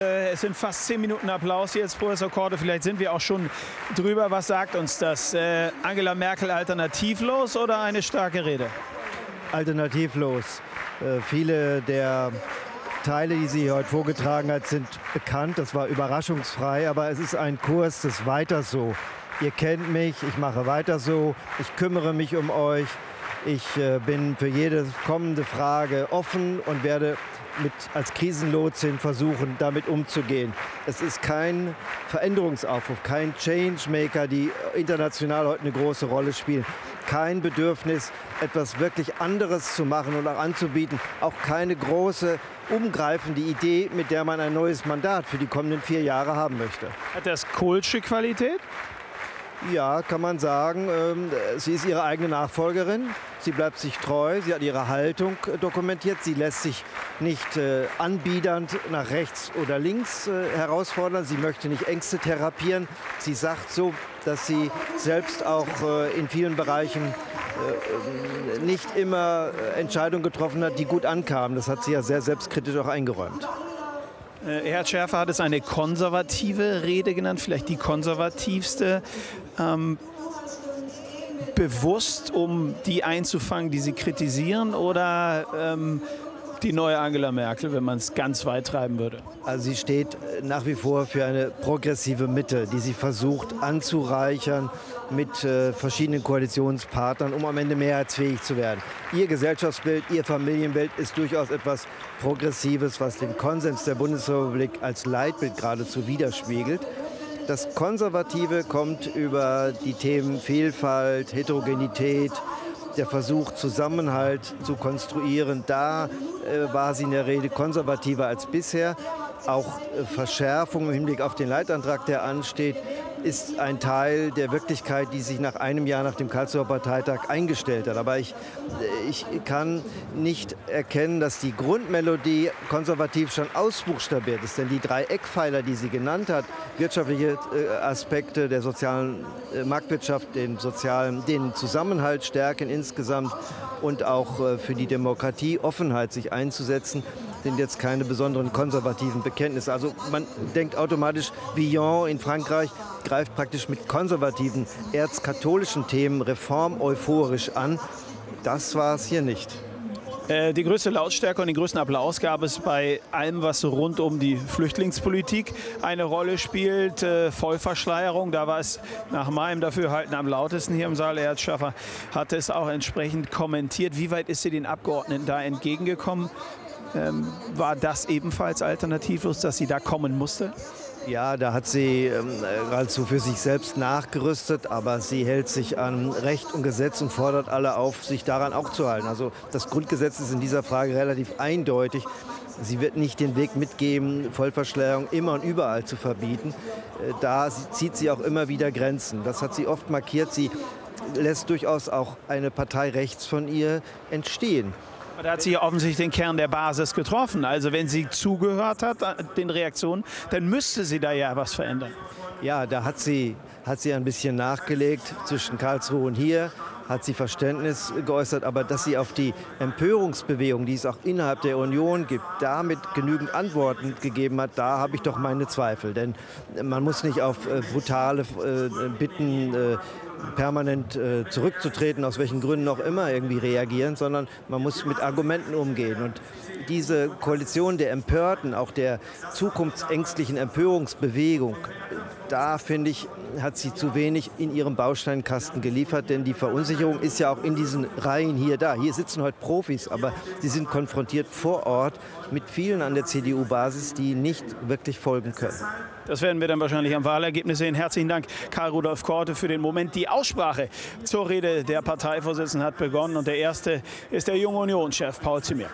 Es sind fast 10 Minuten Applaus jetzt, Professor Korte, vielleicht sind wir auch schon drüber. Was sagt uns das? Angela Merkel alternativlos oder eine starke Rede? Alternativlos. Viele der Teile, die sie heute vorgetragen hat, sind bekannt. Das war überraschungsfrei, aber es ist ein Kurs des Weiter so. Ihr kennt mich, ich mache weiter so, ich kümmere mich um euch. Ich bin für jede kommende Frage offen und werde als Krisenlotsin versuchen, damit umzugehen. Es ist kein Veränderungsaufruf, kein Changemaker, die international heute eine große Rolle spielen. Kein Bedürfnis, etwas wirklich anderes zu machen und auch anzubieten. Auch keine große, umgreifende Idee, mit der man ein neues Mandat für die kommenden 4 Jahre haben möchte. Hat das Kohlsche Qualität? Ja, kann man sagen. Sie ist ihre eigene Nachfolgerin. Sie bleibt sich treu. Sie hat ihre Haltung dokumentiert. Sie lässt sich nicht anbiedernd nach rechts oder links herausfordern. Sie möchte nicht Ängste therapieren. Sie sagt so, dass sie selbst auch in vielen Bereichen nicht immer Entscheidungen getroffen hat, die gut ankamen. Das hat sie ja sehr selbstkritisch auch eingeräumt. Herr Schärfer hat es eine konservative Rede genannt, vielleicht die konservativste. Bewusst, um die einzufangen, die Sie kritisieren, oder die neue Angela Merkel, wenn man es ganz weit treiben würde? Also sie steht nach wie vor für eine progressive Mitte, die sie versucht anzureichern mit verschiedenen Koalitionspartnern, um am Ende mehrheitsfähig zu werden. Ihr Gesellschaftsbild, ihr Familienbild ist durchaus etwas Progressives, was den Konsens der Bundesrepublik als Leitbild geradezu widerspiegelt. Das Konservative kommt über die Themen Vielfalt, Heterogenität, der Versuch, Zusammenhalt zu konstruieren. Da war sie in der Rede konservativer als bisher. Auch Verschärfung im Hinblick auf den Leitantrag, der ansteht, ist ein Teil der Wirklichkeit, die sich nach einem Jahr nach dem Karlsruher Parteitag eingestellt hat. Aber ich kann nicht erkennen, dass die Grundmelodie konservativ schon ausbuchstabiert ist. Denn die 3 Eckpfeiler, die sie genannt hat, wirtschaftliche Aspekte der sozialen Marktwirtschaft, den Zusammenhalt stärken insgesamt und auch für die Demokratie Offenheit sich einzusetzen, sind jetzt keine besonderen konservativen Bekenntnisse. Also man denkt automatisch, Villon in Frankreich greift praktisch mit konservativen, erzkatholischen Themen reformeuphorisch an. Das war es hier nicht. Die größte Lautstärke und den größten Applaus gab es bei allem, was rund um die Flüchtlingspolitik eine Rolle spielt. Vollverschleierung, da war es nach meinem Dafürhalten am lautesten hier im Saal. Herr Schaffer hat es auch entsprechend kommentiert. Wie weit ist sie den Abgeordneten da entgegengekommen? War das ebenfalls alternativlos, dass sie da kommen musste? Ja, da hat sie geradezu für sich selbst nachgerüstet, aber sie hält sich an Recht und Gesetz und fordert alle auf, sich daran auch zu halten. Also das Grundgesetz ist in dieser Frage relativ eindeutig. Sie wird nicht den Weg mitgeben, Vollverschleierung immer und überall zu verbieten. Da zieht sie auch immer wieder Grenzen. Das hat sie oft markiert. Sie lässt durchaus auch eine Partei rechts von ihr entstehen. Da hat sie offensichtlich den Kern der Basis getroffen. Also wenn sie zugehört hat den Reaktionen, dann müsste sie da ja was verändern. Ja, da hat sie ein bisschen nachgelegt zwischen Karlsruhe und hier. Hat sie Verständnis geäußert, aber dass sie auf die Empörungsbewegung, die es auch innerhalb der Union gibt, damit genügend Antworten gegeben hat, da habe ich doch meine Zweifel. Denn man muss nicht auf brutale Bitten permanent zurückzutreten, aus welchen Gründen auch immer irgendwie reagieren, sondern man muss mit Argumenten umgehen. Und diese Koalition der Empörten, auch der zukunftsängstlichen Empörungsbewegung, da, finde ich, hat sie zu wenig in ihrem Bausteinkasten geliefert, denn die Verunsicherung ist ja auch in diesen Reihen hier da. Hier sitzen heute Profis, aber sie sind konfrontiert vor Ort mit vielen an der CDU-Basis, die nicht wirklich folgen können. Das werden wir dann wahrscheinlich am Wahlergebnis sehen. Herzlichen Dank, Karl-Rudolf Korte, für den Moment. Die Aussprache zur Rede der Parteivorsitzenden hat begonnen und der erste ist der Junge Union-Chef Paul Zimirk.